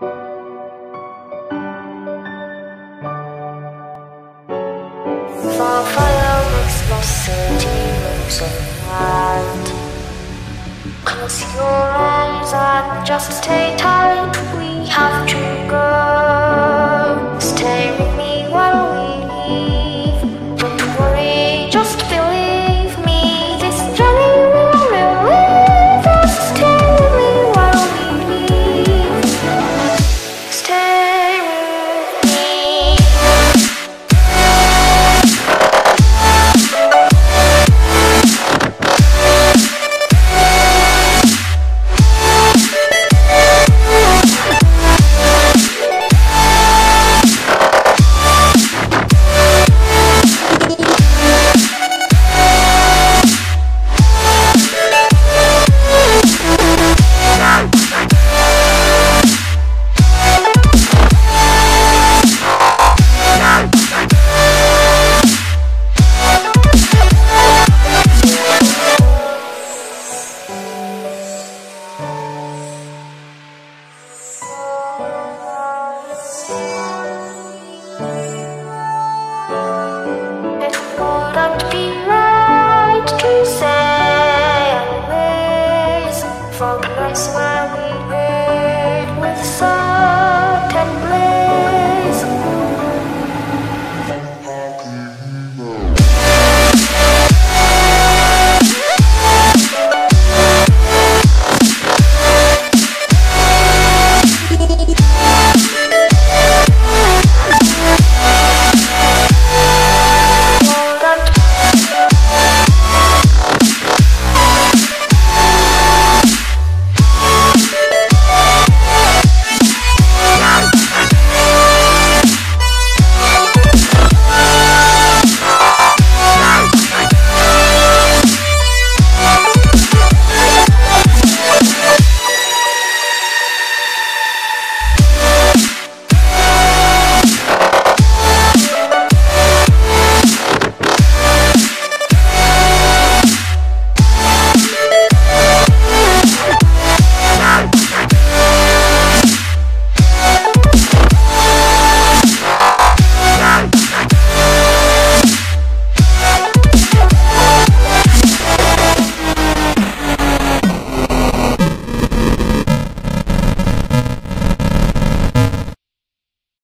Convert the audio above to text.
For fireworks, my city looks alive. Close your eyes and just stay tight.